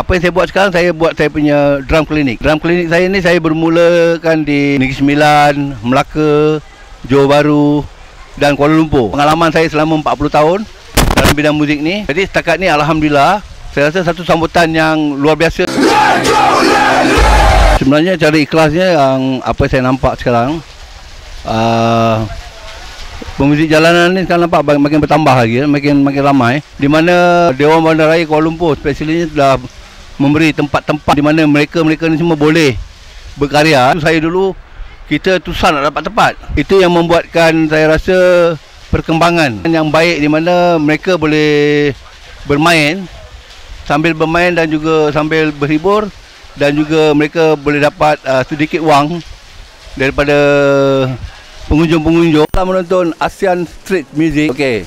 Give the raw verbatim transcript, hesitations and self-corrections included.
Apa yang saya buat sekarang, saya buat saya punya drum klinik. Drum klinik saya ni saya bermulakan di Negeri Sembilan, Melaka, Johor Bahru dan Kuala Lumpur. Pengalaman saya selama empat puluh tahun dalam bidang muzik ni. Jadi setakat ni alhamdulillah, saya rasa satu sambutan yang luar biasa. Sebenarnya cara ikhlasnya yang apa saya nampak sekarang, uh, pemuzik jalanan ni sekarang nampak makin bertambah lagi, makin makin ramai. Di mana Dewan Bandaraya Kuala Lumpur spesialnya telah memberi tempat-tempat di mana mereka-mereka ni semua boleh berkarya. Saya dulu, kita susah nak dapat tempat. Itu yang membuatkan saya rasa perkembangan yang baik di mana mereka boleh bermain, sambil bermain dan juga sambil berhibur. Dan juga mereka boleh dapat uh, sedikit wang daripada pengunjung-pengunjung. Selamat menonton ASEAN Street Music. Okey.